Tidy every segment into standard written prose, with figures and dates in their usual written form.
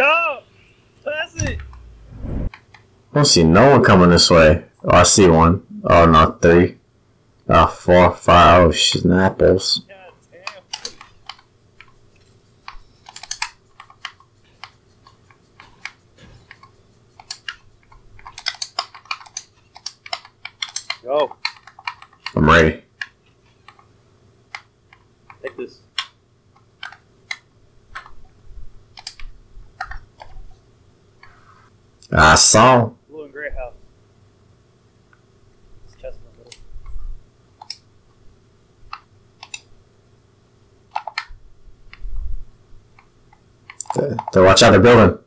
Stop! Pass it! I don't see no one coming this way. Oh, I see one. Oh, not three. Oh, four, five. Oh, snapples. Go. I'm ready. Take this. I saw. Blue and gray house. It's chestnut wood. They'll watch out, they're building.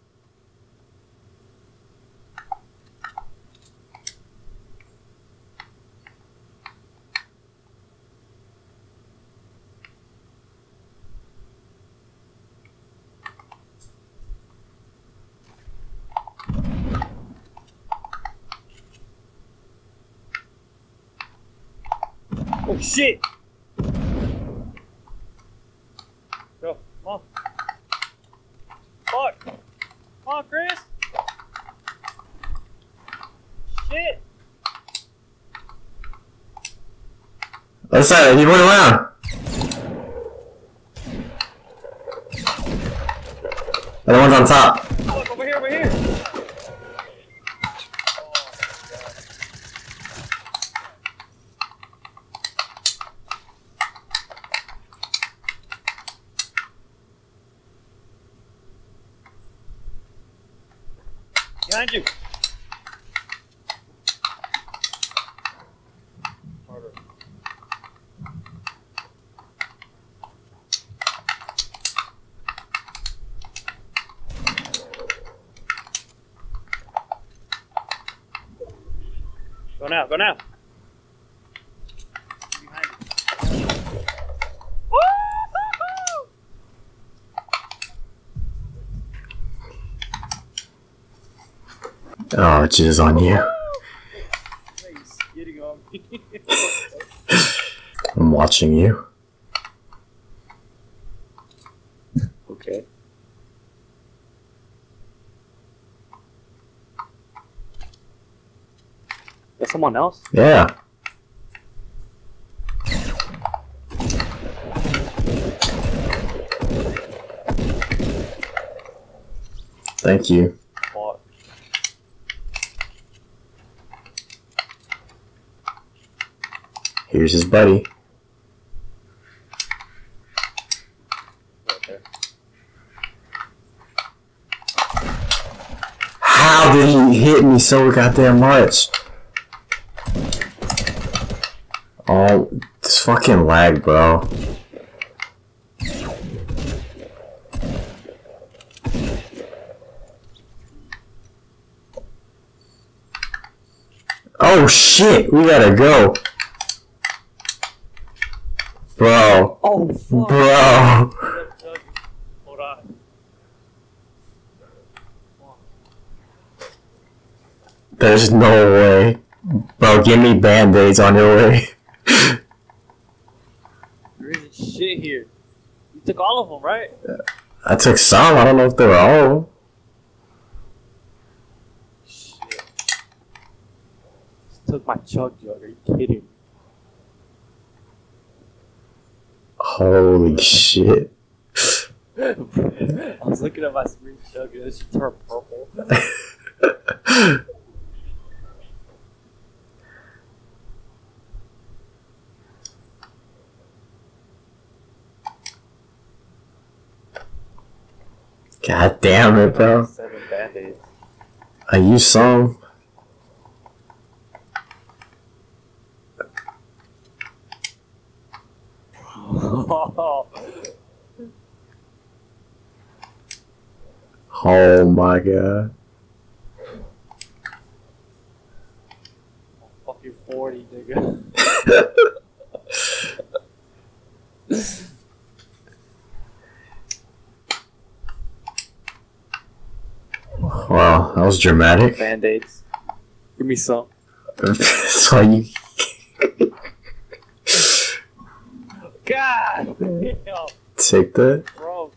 Oh shit! Go, come on. Fuck! Come on, Chris! Shit! That's it, he went around! The other one's on top. Look, over here, over here! Behind you. Harder. Go now, go now. Behind you. Woo-hoo-hoo! Oh, it's just on you. I'm watching you. Okay. There's someone else? Yeah. Thank you. Here's his buddy. Okay. How did he hit me so goddamn much? Oh, this fucking lag, bro. Oh shit, we gotta go. Bro. Oh, fuck. Bro. Hold on. There's no way. Bro, give me band-aids on your way. There isn't shit here. You took all of them, right? I took some. I don't know if they were all. Shit. Just took my chug jug. Are you kidding me? Holy shit. I was looking at my screen chug and it should turn purple. God damn it, bro. 7 band-aids. I used some. Oh my god. I'm fucking 40, nigga. Wow, that was dramatic. Band-aids. Give me some. So you. God damn. Take that. Bro.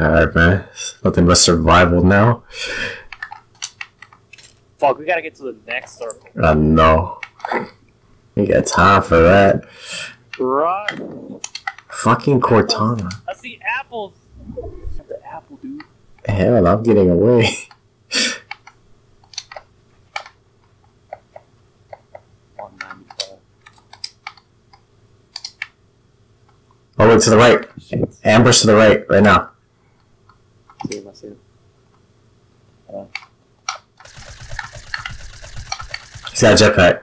Alright, man. Nothing but survival now. Fuck, we gotta get to the next circle. I know. We got time for that. Run! Fucking Cortana. Apples. I see apples! The apple, dude. Hell, I'm getting away. Oh, wait, to the right. Shit. Ambush to the right now. I see him. He's got a jetpack.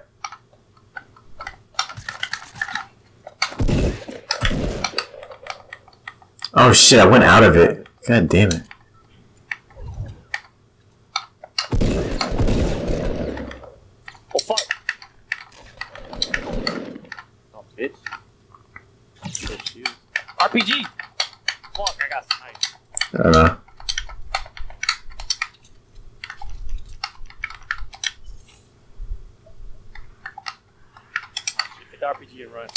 Oh shit, I went out of it. God damn it. Oh fuck! Oh bitch. RPG! Fuck, I got sniped. I don't know. Hit the RPG and run.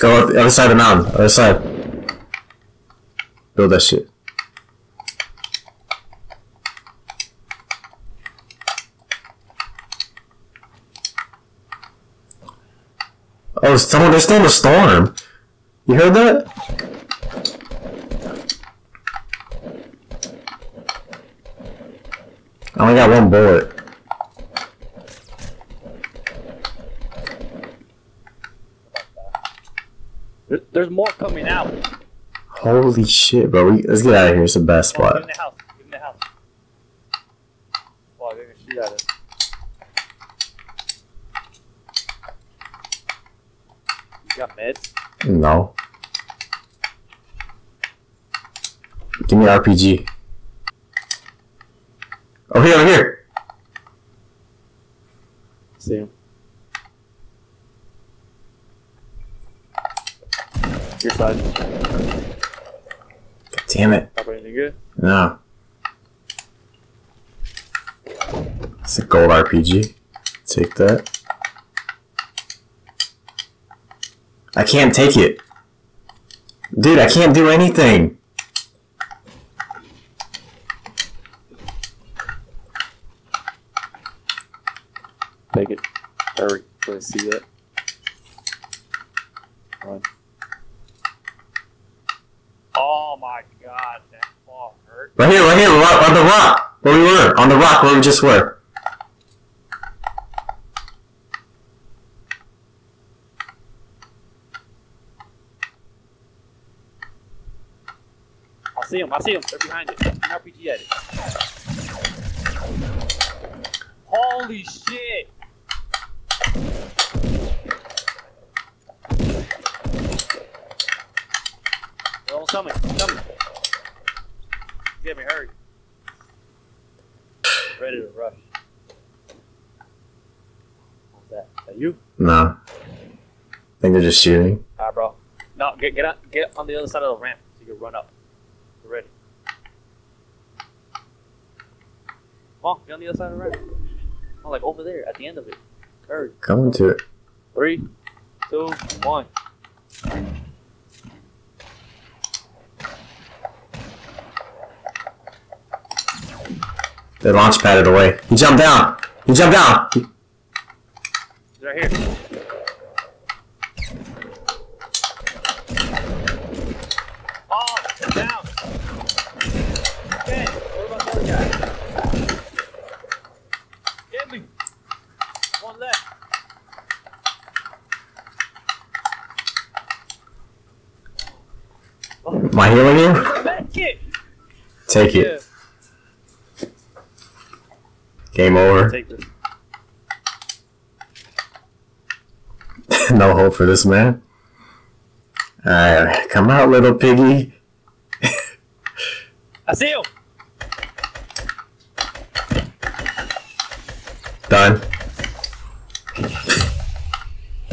Go the other side of the mountain. Other side. Build that shit. Oh, someone! There's still a storm. You heard that? I only got one bullet. There's more coming out. Holy shit, bro. Let's get out of here. It's the best spot. Give him the house. Give him the house. Wow, they're gonna shoot at us. You got meds? No. Give me an RPG. Oh, here, over here. See him. Your side. God damn it. Up anything good? No. It's a gold RPG. Take that. I can't take it. Dude, I can't do anything. Take it. Hurry. Let's see that. Come on. Oh my god, that fall hurt. Right here, on the rock! Where we were, on the rock where we just were. I see him, they're behind it. They're RPG at it. Holy shit! Coming. Get me, hurry. Ready to rush. What's that? Is that you? No. I think they're just shooting. Alright, bro. No, get on the other side of the ramp so you can run up. We're ready. Come on, get on the other side of the ramp. Oh, like over there at the end of it. Hurry. Coming to it. 3, 2, 1. They launch padded away. He jumped down! He's right here. Oh, down! Okay, what about the other guy? Get me! One left. Am I healing you? Take it. Yeah. Game over. No hope for this man. Alright, come out, little piggy. I see you. Done.